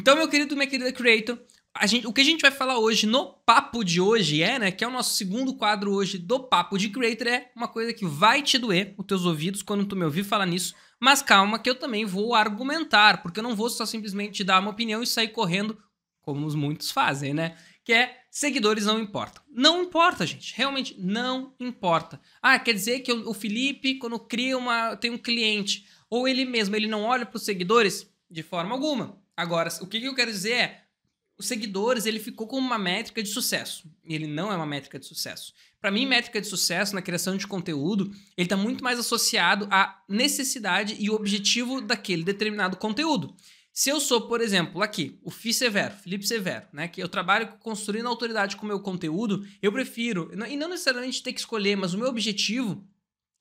Então, meu querido, minha querida Creator, o que a gente vai falar hoje no papo de hoje que é o nosso segundo quadro hoje do Papo de Creator, é uma coisa que vai te doer os teus ouvidos quando tu me ouvir falar nisso, mas calma que eu também vou argumentar, porque eu não vou só simplesmente te dar uma opinião e sair correndo, como os muitos fazem, né? Que é seguidores não importam. Não importa, gente. Realmente não importa. Ah, quer dizer que o Filipe, quando cria tem um cliente, ou ele mesmo, ele não olha para os seguidores? De forma alguma. Agora, o que eu quero dizer é, os seguidores, ele ficou como uma métrica de sucesso. E ele não é uma métrica de sucesso. Para mim, métrica de sucesso na criação de conteúdo, ele está muito mais associado à necessidade e objetivo daquele determinado conteúdo. Se eu sou, por exemplo, aqui, o Filipe Severo, né, que eu trabalho construindo autoridade com o meu conteúdo, eu prefiro, e não necessariamente ter que escolher, mas o meu objetivo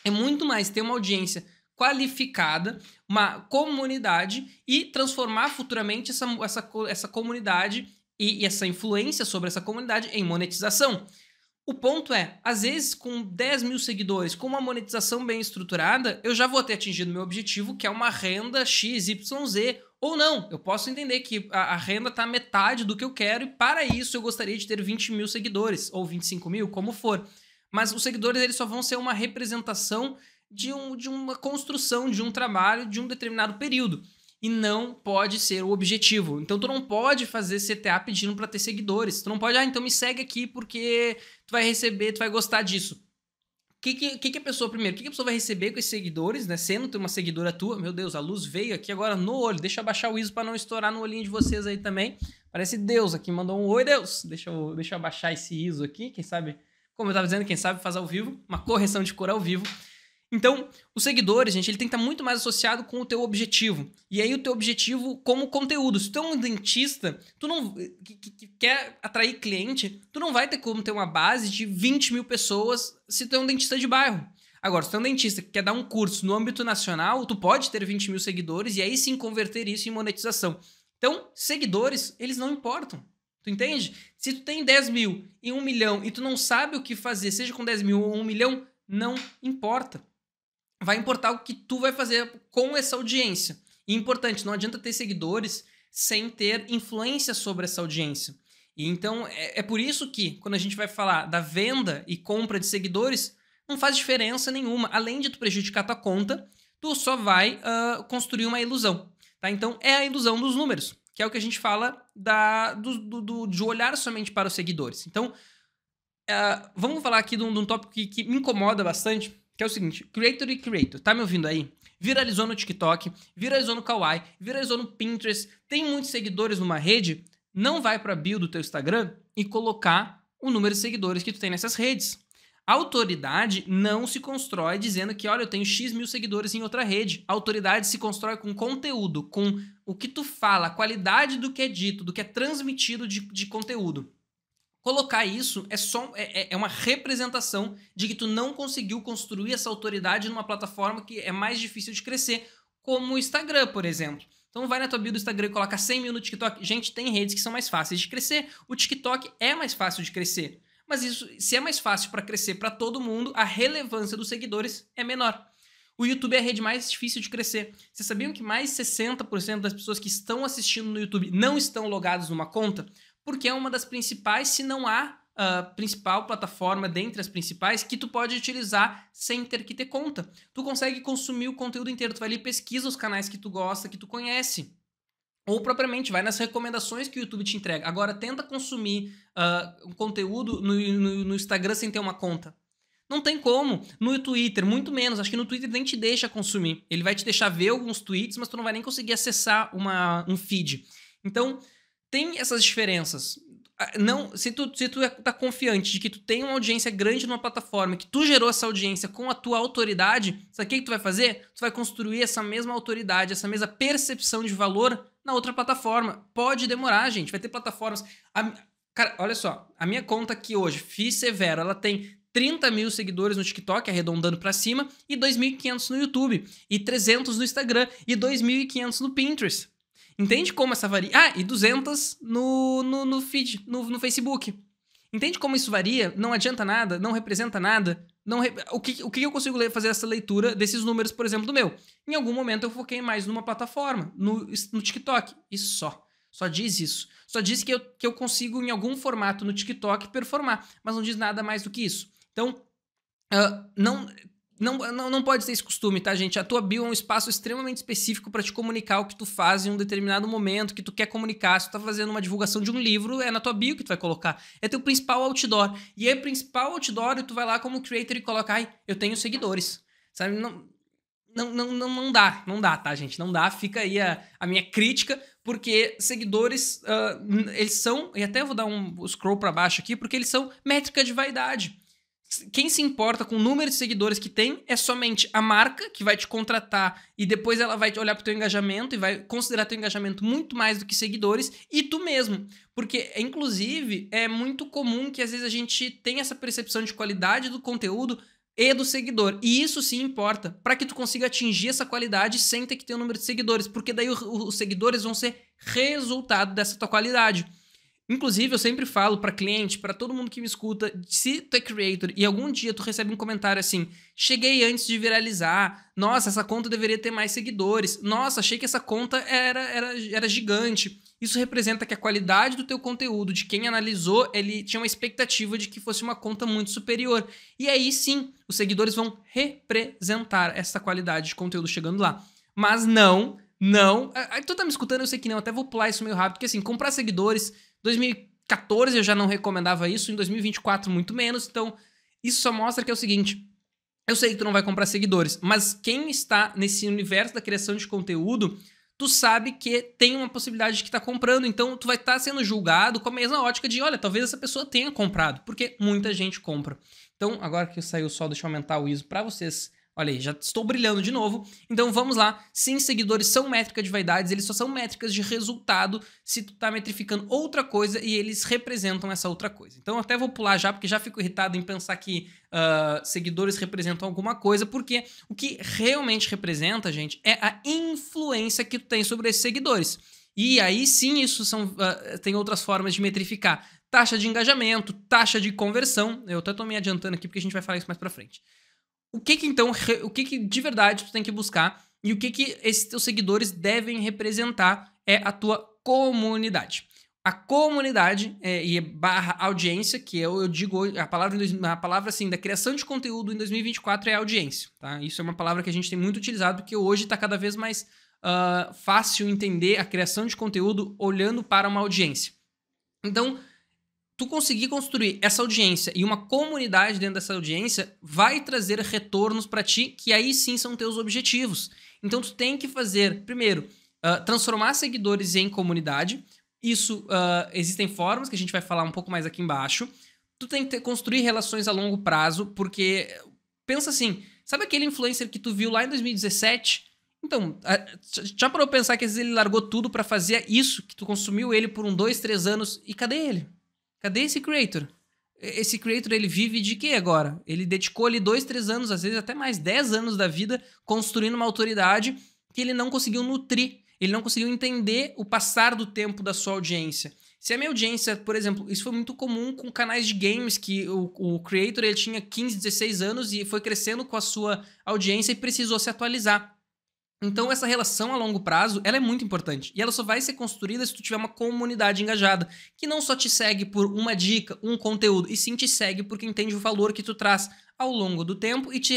é muito mais ter uma audiência qualificada, uma comunidade e transformar futuramente essa comunidade e essa influência sobre essa comunidade em monetização. O ponto é, às vezes com 10 mil seguidores, com uma monetização bem estruturada, eu já vou ter atingido meu objetivo, que é uma renda XYZ, ou não, eu posso entender que a renda está metade do que eu quero e para isso eu gostaria de ter 20 mil seguidores, ou 25 mil, como for. Mas os seguidores eles só vão ser uma representação de uma construção, de um trabalho, de um determinado período. E não pode ser o objetivo. Então, tu não pode fazer CTA pedindo para ter seguidores. Tu não pode, ah, então me segue aqui porque tu vai receber, tu vai gostar disso. O que a pessoa, primeiro, o que a pessoa vai receber com esses seguidores, né? Sendo uma seguidora tua, meu Deus, a luz veio aqui agora no olho. Deixa eu abaixar o ISO para não estourar no olhinho de vocês aí também. Parece Deus aqui, mandou um oi, Deus. Deixa eu abaixar esse ISO aqui, quem sabe, como eu tava dizendo, quem sabe faz ao vivo, uma correção de cor ao vivo. Então, os seguidores, gente, ele tem que estar muito mais associado com o teu objetivo. E aí o teu objetivo como conteúdo. Se tu é um dentista, tu não que quer atrair cliente, tu não vai ter como ter uma base de 20 mil pessoas se tu é um dentista de bairro. Agora, se tu é um dentista que quer dar um curso no âmbito nacional, tu pode ter 20 mil seguidores e aí sim converter isso em monetização. Então, seguidores, eles não importam. Tu entende? Se tu tem 10 mil e 1 milhão e tu não sabe o que fazer, seja com 10 mil ou 1 milhão, não importa. Vai importar o que tu vai fazer com essa audiência. E importante, não adianta ter seguidores sem ter influência sobre essa audiência. E então, é por isso que, quando a gente vai falar da venda e compra de seguidores, não faz diferença nenhuma. Além de tu prejudicar tua conta, tu só vai construir uma ilusão. Tá? Então, é a ilusão dos números, que é o que a gente fala de olhar somente para os seguidores. Então, vamos falar aqui de um tópico que me incomoda bastante, que é o seguinte, Creator, tá me ouvindo aí? Viralizou no TikTok, viralizou no Kwai, viralizou no Pinterest, tem muitos seguidores numa rede, não vai pra bio do teu Instagram e colocar o número de seguidores que tu tem nessas redes. A autoridade não se constrói dizendo que, olha, eu tenho X mil seguidores em outra rede. A autoridade se constrói com conteúdo, com o que tu fala, a qualidade do que é dito, do que é transmitido de conteúdo. Colocar isso é uma representação de que tu não conseguiu construir essa autoridade numa plataforma que é mais difícil de crescer, como o Instagram, por exemplo. Então vai na tua bio do Instagram e coloca 100 mil no TikTok. Gente, tem redes que são mais fáceis de crescer. O TikTok é mais fácil de crescer. Mas isso, se é mais fácil para crescer para todo mundo, a relevância dos seguidores é menor. O YouTube é a rede mais difícil de crescer. Vocês sabiam que mais 60% das pessoas que estão assistindo no YouTube não estão logadas numa conta? Porque é uma das principais, se não a principal plataforma dentre as principais, que tu pode utilizar sem ter que ter conta. Tu consegue consumir o conteúdo inteiro, tu vai ali e pesquisa os canais que tu gosta, que tu conhece. Ou propriamente, vai nas recomendações que o YouTube te entrega. Agora, tenta consumir conteúdo no Instagram sem ter uma conta. Não tem como. No Twitter, muito menos. Acho que no Twitter nem te deixa consumir. Ele vai te deixar ver alguns tweets, mas tu não vai nem conseguir acessar um feed. Então, tem essas diferenças. Não, se tu tá confiante de que tu tem uma audiência grande numa plataforma, que tu gerou essa audiência com a tua autoridade, sabe o que tu vai fazer? Tu vai construir essa mesma autoridade, essa mesma percepção de valor na outra plataforma. Pode demorar, gente. Vai ter plataformas... Cara, olha só. A minha conta aqui hoje, Fi Severo, ela tem 30 mil seguidores no TikTok, arredondando pra cima, e 2.500 no YouTube, e 300 no Instagram, e 2.500 no Pinterest. Entende como essa varia? Ah, e 200 no feed, no Facebook. Entende como isso varia? Não adianta nada, não representa nada. O que eu consigo fazer essa leitura desses números, por exemplo, do meu? Em algum momento eu foquei mais numa plataforma, no TikTok, e só. Só diz isso. Só diz que eu consigo, em algum formato no TikTok, performar. Mas não diz nada mais do que isso. Então, não pode ter esse costume, tá, gente? A tua bio é um espaço extremamente específico para te comunicar o que tu faz em um determinado momento, que tu quer comunicar. Se tu tá fazendo uma divulgação de um livro, é na tua bio que tu vai colocar. É teu principal outdoor. E é principal outdoor e tu vai lá como creator e coloca, ai, eu tenho seguidores. Sabe? Não dá, não dá, tá, gente? Não dá, fica aí a minha crítica, porque seguidores, eles são, e até eu vou dar um scroll pra baixo aqui, porque eles são métrica de vaidade. Quem se importa com o número de seguidores que tem é somente a marca que vai te contratar e depois ela vai olhar pro teu engajamento e vai considerar teu engajamento muito mais do que seguidores e tu mesmo. Porque, inclusive, é muito comum que às vezes a gente tenha essa percepção de qualidade do conteúdo e do seguidor. E isso sim importa para que tu consiga atingir essa qualidade sem ter que ter um número de seguidores, porque daí os seguidores vão ser resultado dessa tua qualidade. Inclusive, eu sempre falo para cliente, para todo mundo que me escuta, se tu é creator e algum dia tu recebe um comentário assim, cheguei antes de viralizar, nossa, essa conta deveria ter mais seguidores, nossa, achei que essa conta era gigante. Isso representa que a qualidade do teu conteúdo, de quem analisou, ele tinha uma expectativa de que fosse uma conta muito superior. E aí sim, os seguidores vão representar essa qualidade de conteúdo chegando lá. Mas não. Tu tá me escutando, eu sei que não, até vou pular isso meio rápido, porque assim, comprar seguidores... 2014 eu já não recomendava isso, em 2024 muito menos, então isso só mostra que é o seguinte, eu sei que tu não vai comprar seguidores, mas quem está nesse universo da criação de conteúdo, tu sabe que tem uma possibilidade de que tá comprando, então tu vai estar sendo julgado com a mesma ótica de, olha, talvez essa pessoa tenha comprado, porque muita gente compra. Então, agora que saiu o sol, deixa eu aumentar o ISO para vocês. Olha aí, já estou brilhando de novo. Então vamos lá. Sim, seguidores são métrica de vaidades, eles só são métricas de resultado se tu tá metrificando outra coisa e eles representam essa outra coisa. Então até vou pular já, porque já fico irritado em pensar que seguidores representam alguma coisa, porque o que realmente representa, gente, é a influência que tu tem sobre esses seguidores. E aí sim, isso são, tem outras formas de metrificar. Taxa de engajamento, taxa de conversão. Eu até tô me adiantando aqui porque a gente vai falar isso mais pra frente. O que de verdade tu tem que buscar e o que esses teus seguidores devem representar é a tua comunidade. A comunidade barra audiência, que eu digo, a palavra assim, da criação de conteúdo em 2024 é audiência, tá? Isso é uma palavra que a gente tem muito utilizado, porque hoje está cada vez mais fácil entender a criação de conteúdo olhando para uma audiência. Então, tu conseguir construir essa audiência e uma comunidade dentro dessa audiência vai trazer retornos para ti, que aí sim são teus objetivos. Então tu tem que fazer, primeiro, transformar seguidores em comunidade. Isso, existem formas que a gente vai falar um pouco mais aqui embaixo. Tu tem que construir relações a longo prazo, porque, pensa assim, sabe aquele influencer que tu viu lá em 2017? Então, já parou pensar que às vezes ele largou tudo para fazer isso, que tu consumiu ele por 2, 3 anos, e cadê ele? Cadê esse creator? Esse creator, ele vive de quê agora? Ele dedicou ali 2, 3 anos, às vezes até mais 10 anos da vida, construindo uma autoridade que ele não conseguiu nutrir. Ele não conseguiu entender o passar do tempo da sua audiência. Se a minha audiência, por exemplo, isso foi muito comum com canais de games, que o creator ele tinha 15, 16 anos e foi crescendo com a sua audiência e precisou se atualizar. Então essa relação a longo prazo, ela é muito importante. E ela só vai ser construída se tu tiver uma comunidade engajada, que não só te segue por uma dica, um conteúdo, e sim te segue porque entende o valor que tu traz ao longo do tempo e se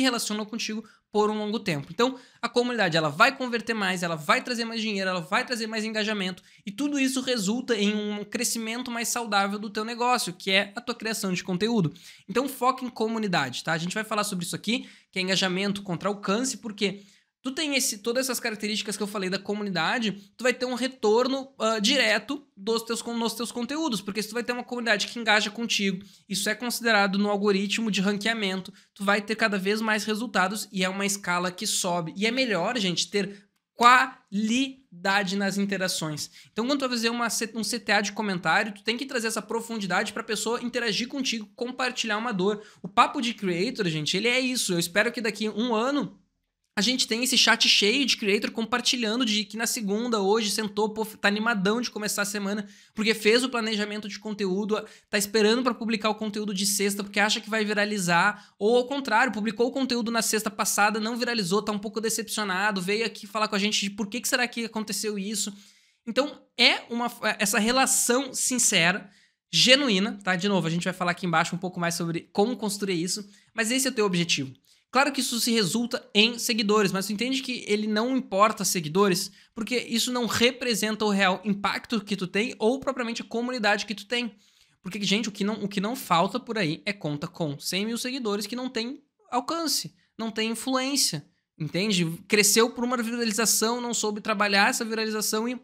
relacionou contigo por um longo tempo. Então a comunidade, ela vai converter mais, ela vai trazer mais dinheiro, ela vai trazer mais engajamento, e tudo isso resulta em um crescimento mais saudável do teu negócio, que é a tua criação de conteúdo. Então foca em comunidade, tá? A gente vai falar sobre isso aqui, que é engajamento contra alcance, porque tu tem todas essas características que eu falei da comunidade, tu vai ter um retorno direto nos teus conteúdos, porque se tu vai ter uma comunidade que engaja contigo, isso é considerado no algoritmo de ranqueamento, tu vai ter cada vez mais resultados e é uma escala que sobe. E é melhor, gente, ter qualidade nas interações. Então, quando tu vai fazer um CTA de comentário, tu tem que trazer essa profundidade para a pessoa interagir contigo, compartilhar uma dor. O Papo de Creator, gente, ele é isso. Eu espero que daqui um ano a gente tem esse chat cheio de creator compartilhando de que na segunda, hoje, sentou, pô, tá animadão de começar a semana, porque fez o planejamento de conteúdo, tá esperando pra publicar o conteúdo de sexta, porque acha que vai viralizar, ou ao contrário, publicou o conteúdo na sexta passada, não viralizou, tá um pouco decepcionado, veio aqui falar com a gente de por que será que aconteceu isso. Então, é essa relação sincera, genuína, tá? De novo, a gente vai falar aqui embaixo um pouco mais sobre como construir isso, mas esse é o teu objetivo. Claro que isso se resulta em seguidores, mas tu entende que ele não importa seguidores, porque isso não representa o real impacto que tu tem ou propriamente a comunidade que tu tem. Porque, gente, o que não falta por aí é conta com 100 mil seguidores que não tem alcance, não tem influência, entende? Cresceu por uma viralização, não soube trabalhar essa viralização e,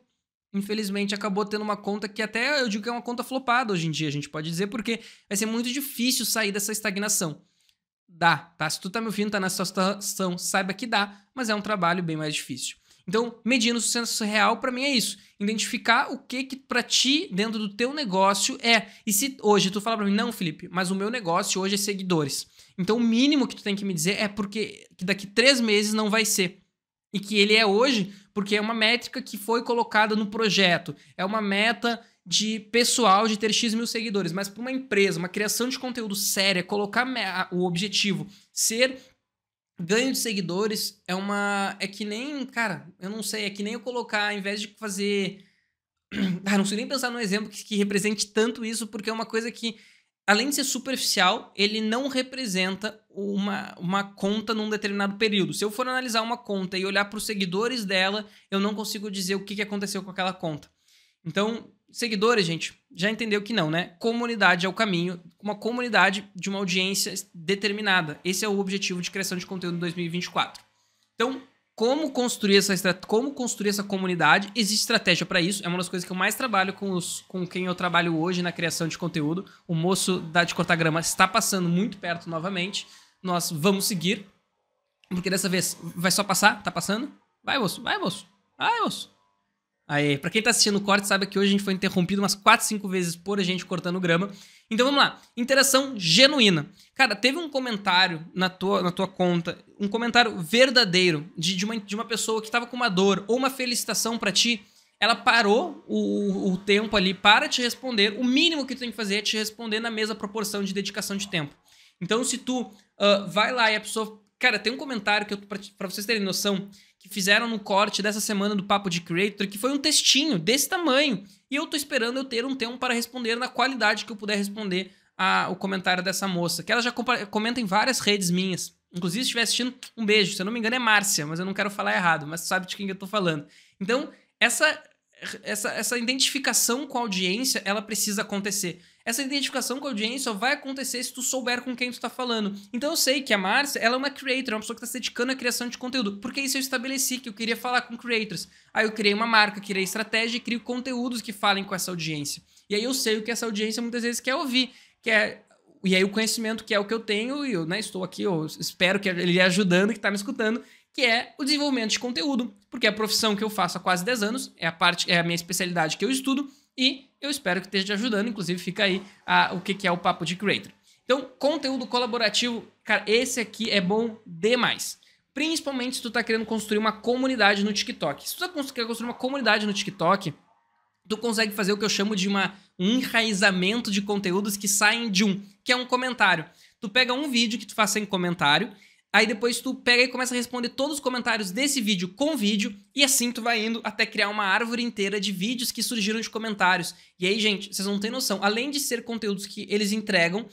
infelizmente, acabou tendo uma conta que até, eu digo que é uma conta flopada hoje em dia, a gente pode dizer, porque vai ser muito difícil sair dessa estagnação. Dá, tá? Se tu tá me ouvindo, tá nessa situação, saiba que dá, mas é um trabalho bem mais difícil. Então, medindo o sucesso real, pra mim é isso. Identificar o que pra ti, dentro do teu negócio, é. E se hoje tu fala pra mim, não, Filipe, mas o meu negócio hoje é seguidores. Então, o mínimo que tu tem que me dizer é porque que daqui 3 meses não vai ser. E que ele é hoje porque é uma métrica que foi colocada no projeto. É uma meta de pessoal de ter X mil seguidores. Mas para uma empresa, uma criação de conteúdo séria, colocar o objetivo, ser... Ganho de seguidores é uma... É que nem... Cara, eu não sei. É que nem eu colocar, ao invés de fazer... Ah, não sei nem pensar num exemplo que represente tanto isso, porque é uma coisa que, além de ser superficial, ele não representa uma conta num determinado período. Se eu for analisar uma conta e olhar para os seguidores dela, eu não consigo dizer o que aconteceu com aquela conta. Então, seguidores, gente, já entendeu que não, né? Comunidade é o caminho, uma comunidade de uma audiência determinada. Esse é o objetivo de criação de conteúdo em 2024. Então, como construir essa comunidade? Existe estratégia para isso. É uma das coisas que eu mais trabalho com quem eu trabalho hoje na criação de conteúdo. O moço de cortar grama está passando muito perto novamente. Nós vamos seguir, porque dessa vez vai só passar. Tá passando? Vai, moço. Vai, moço. Vai, moço. Aí, pra quem tá assistindo o corte, sabe que hoje a gente foi interrompido umas 4, 5 vezes por a gente cortando grama. Então vamos lá, interação genuína. Cara, teve um comentário na tua conta, um comentário verdadeiro de uma pessoa que tava com uma dor ou uma felicitação pra ti. Ela parou o tempo ali para te responder. O mínimo que tu tem que fazer é te responder na mesma proporção de dedicação de tempo. Então se tu vai lá e a pessoa... Cara, tem um comentário que eu, pra vocês terem noção... que fizeram no corte dessa semana do Papo de Creator, que foi um textinho desse tamanho. E eu tô esperando eu ter um tempo para responder na qualidade que eu puder responder o comentário dessa moça, que ela já comenta em várias redes minhas. Inclusive, se estiver assistindo, um beijo. Se eu não me engano, é Márcia, mas eu não quero falar errado, mas sabe de quem eu tô falando. Então, essa identificação com a audiência, ela precisa acontecer. Essa identificação com a audiência só vai acontecer se tu souber com quem tu tá falando. Então eu sei que a Márcia, ela é uma creator, é uma pessoa que tá se dedicando à criação de conteúdo. Porque isso eu estabeleci, que eu queria falar com creators. Aí eu criei uma marca, criei estratégia e crio conteúdos que falem com essa audiência. E aí eu sei o que essa audiência muitas vezes quer ouvir. E aí o conhecimento que é o que eu tenho, e eu estou aqui, eu espero que ele ajudando, que tá me escutando, que é o desenvolvimento de conteúdo. Porque é a profissão que eu faço há quase 10 anos, é a minha especialidade que eu estudo. E eu espero que esteja te ajudando, inclusive fica aí o que é o Papo de Creator. Então, conteúdo colaborativo, cara, esse aqui é bom demais. Principalmente se tu tá querendo construir uma comunidade no TikTok. Se tu quer construir uma comunidade no TikTok, tu consegue fazer o que eu chamo de um enraizamento de conteúdos que saem de que é um comentário. Tu pega um vídeo que tu faça em comentário, aí depois tu pega e começa a responder todos os comentários desse vídeo com vídeo, e assim tu vai indo até criar uma árvore inteira de vídeos que surgiram de comentários. E aí, gente, vocês não têm noção. Além de ser conteúdos que eles entregam,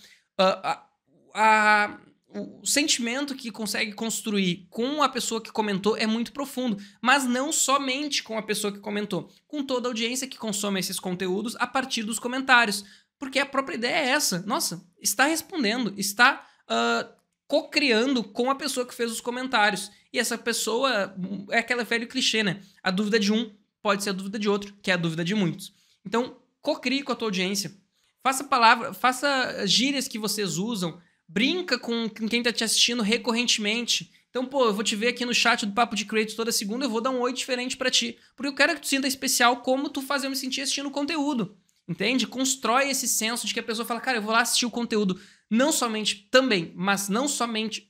o sentimento que consegue construir com a pessoa que comentou é muito profundo. Mas não somente com a pessoa que comentou, com toda a audiência que consome esses conteúdos a partir dos comentários. Porque a própria ideia é essa. Nossa, está respondendo, está... co-criando com a pessoa que fez os comentários. E essa pessoa é aquele velho clichê, né? A dúvida de um pode ser a dúvida de outro, que é a dúvida de muitos. Então, co-crie com a tua audiência. Faça gírias que vocês usam. Brinca com quem tá te assistindo recorrentemente. Então, pô, eu vou te ver aqui no chat do Papo de Creator toda segunda, eu vou dar um oi diferente pra ti. Porque eu quero que tu sinta especial como tu faz eu me sentir assistindo o conteúdo. Entende? Constrói esse senso de que a pessoa fala, cara, eu vou lá assistir o conteúdo. Não somente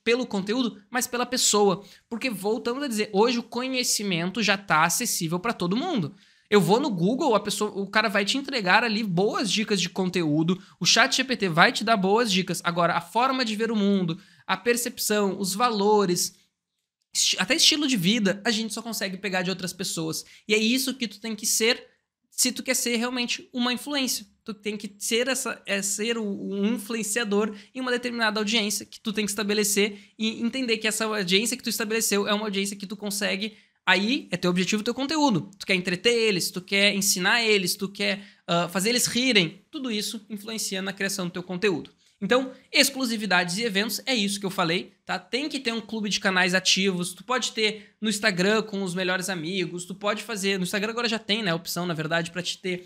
pelo conteúdo, mas pela pessoa. Porque voltamos a dizer, hoje o conhecimento já está acessível para todo mundo. Eu vou no Google, o cara vai te entregar ali boas dicas de conteúdo, o ChatGPT vai te dar boas dicas. Agora, a forma de ver o mundo, a percepção, os valores, até estilo de vida, a gente só consegue pegar de outras pessoas. E é isso que tu tem que ser se tu quer ser realmente uma influência. Tu tem que ser, um influenciador em uma determinada audiência que tu tem que estabelecer e entender que essa audiência que tu estabeleceu é uma audiência que tu consegue... Aí é teu objetivo, teu conteúdo. Tu quer entreter eles, tu quer ensinar eles, tu quer fazer eles rirem. Tudo isso influencia na criação do teu conteúdo. Então, exclusividades e eventos, é isso que eu falei, tá? Tem que ter um clube de canais ativos, tu pode ter no Instagram com os melhores amigos, tu pode fazer... No Instagram agora já tem, né, a opção, na verdade, para te ter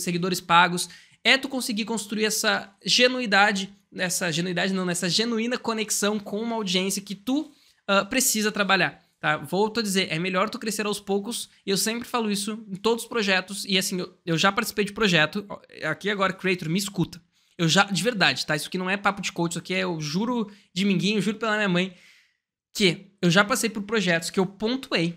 seguidores pagos. É tu conseguir construir essa genuidade, essa genuína conexão com uma audiência que tu precisa trabalhar. Tá? Volto a dizer, é melhor tu crescer aos poucos, eu sempre falo isso em todos os projetos, e assim, eu já participei de projeto, aqui agora, Creator, me escuta. Eu já, de verdade, tá? Isso aqui não é papo de coach, isso aqui é, eu juro de minguinho, juro pela minha mãe, que eu já passei por projetos que eu pontuei,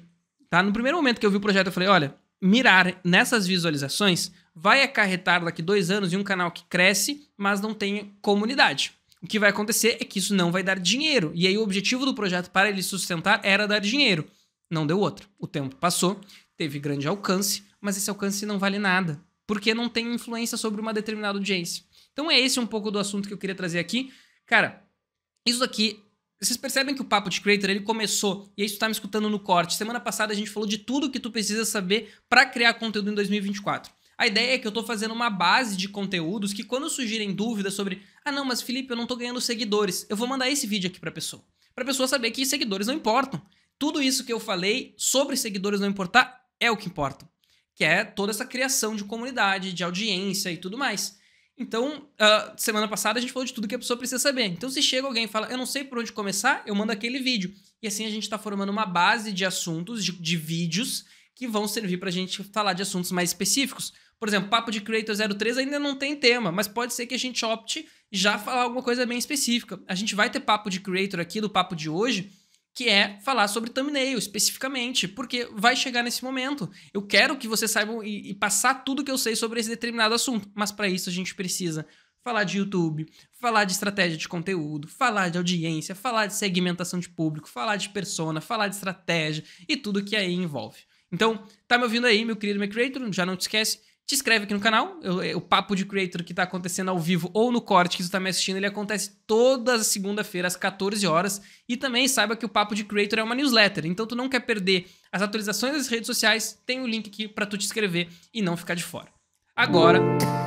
tá? No primeiro momento que eu vi o projeto, eu falei, olha, mirar nessas visualizações vai acarretar daqui 2 anos em um canal que cresce, mas não tem comunidade. O que vai acontecer é que isso não vai dar dinheiro. E aí o objetivo do projeto para ele sustentar era dar dinheiro. Não deu outro. O tempo passou, teve grande alcance, mas esse alcance não vale nada, porque não tem influência sobre uma determinada audiência. Então é esse um pouco do assunto que eu queria trazer aqui. Cara, isso aqui... Vocês percebem que o Papo de Creator, ele começou, e aí tu tá me escutando no corte. Semana passada a gente falou de tudo que tu precisa saber para criar conteúdo em 2024. A ideia é que eu tô fazendo uma base de conteúdos que quando surgirem dúvidas sobre ah não, mas Filipe, eu não tô ganhando seguidores, eu vou mandar esse vídeo aqui pra pessoa saber que seguidores não importam. Tudo isso que eu falei sobre seguidores não importar é o que importa, que é toda essa criação de comunidade, de audiência e tudo mais. Então, semana passada a gente falou de tudo que a pessoa precisa saber. Então se chega alguém e fala, eu não sei por onde começar, eu mando aquele vídeo. E assim a gente tá formando uma base de assuntos, de vídeos, que vão servir pra gente falar de assuntos mais específicos. Por exemplo, Papo de Creator 03 ainda não tem tema, mas pode ser que a gente opte já falar alguma coisa bem específica. A gente vai ter Papo de Creator aqui, do papo de hoje, que é falar sobre thumbnail, especificamente, porque vai chegar nesse momento. Eu quero que vocês saibam e passar tudo que eu sei sobre esse determinado assunto, mas para isso a gente precisa falar de YouTube, falar de estratégia de conteúdo, falar de audiência, falar de segmentação de público, falar de persona, falar de estratégia e tudo que aí envolve. Então, tá me ouvindo aí, meu querido, meu creator? Já não te esquece, te inscreve aqui no canal. O Papo de Creator que tá acontecendo ao vivo ou no corte que você tá me assistindo, ele acontece toda segunda-feira às 14 horas. E também saiba que o Papo de Creator é uma newsletter, então tu não quer perder as atualizações das redes sociais, tem o link aqui pra tu te inscrever e não ficar de fora. Agora...